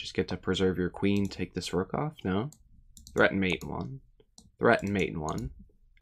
just get to preserve your queen, take this rook off? No? Threaten mate in one. Threaten mate in one.